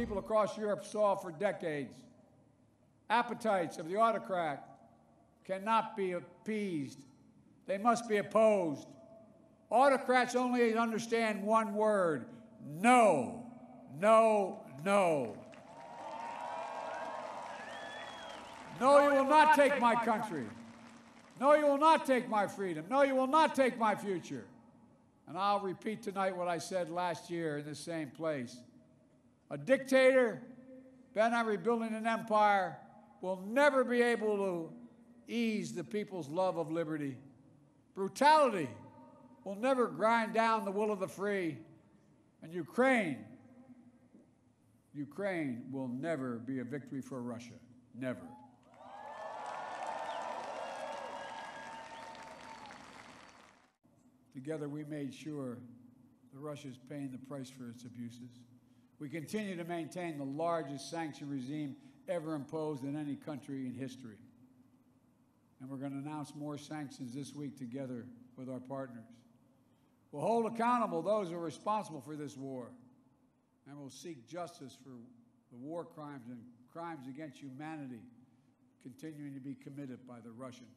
people across Europe saw for decades. Appetites of the autocrat cannot be appeased. They must be opposed. Autocrats only understand one word: no, no, no. No, you will not take my country. No, you will not take my freedom. No, you will not take my future. And I'll repeat tonight what I said last year in this same place. A dictator bent on rebuilding an empire will never be able to ease the people's love of liberty. Brutality will never grind down the will of the free. And Ukraine will never be a victory for Russia. Never. Together, we made sure that Russia is paying the price for its abuses. We continue to maintain the largest sanction regime ever imposed in any country in history. And we're going to announce more sanctions this week together with our partners. We'll hold accountable those who are responsible for this war. And we'll seek justice for the war crimes and crimes against humanity continuing to be committed by the Russians.